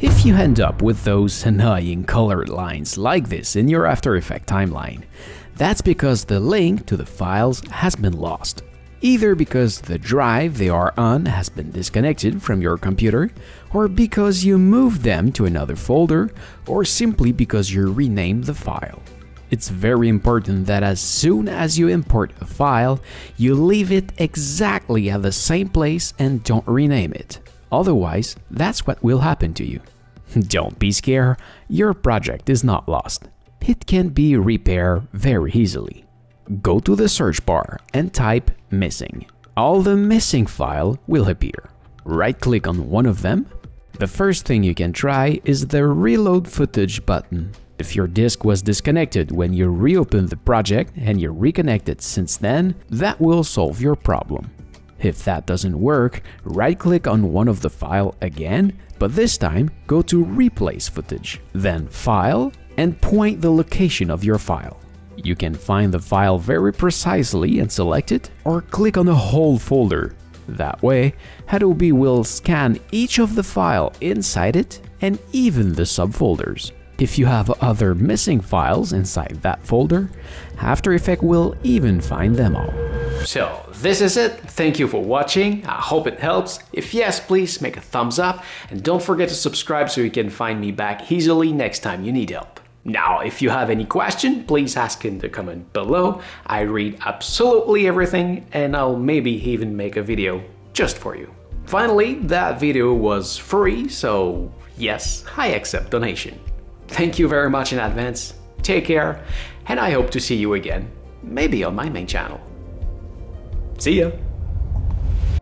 If you end up with those annoying colored lines like this in your After Effects timeline, that's because the link to the files has been lost. Either because the drive they are on has been disconnected from your computer, or because you moved them to another folder, or simply because you renamed the file. It's very important that as soon as you import a file, you leave it exactly at the same place and don't rename it. Otherwise, that's what will happen to you. Don't be scared, your project is not lost. It can be repaired very easily. Go to the search bar and type missing. All the missing files will appear. Right-click on one of them. The first thing you can try is the reload footage button. If your disk was disconnected when you reopened the project and you reconnected since then, that will solve your problem. If that doesn't work, right-click on one of the files again, but this time go to Replace Footage, then File, and point the location of your file. You can find the file very precisely and select it, or click on the whole folder. That way, Adobe will scan each of the files inside it and even the subfolders. If you have other missing files inside that folder, After Effects will even find them all. So this is it. Thank you for watching. I hope it helps. If yes, please make a thumbs up and don't forget to subscribe so you can find me back easily next time you need help. Now, if you have any question, please ask in the comment below. I read absolutely everything and I'll maybe even make a video just for you. Finally, that video was free, so yes, I accept donation. Thank you very much in advance, take care, and I hope to see you again, maybe on my main channel. See ya!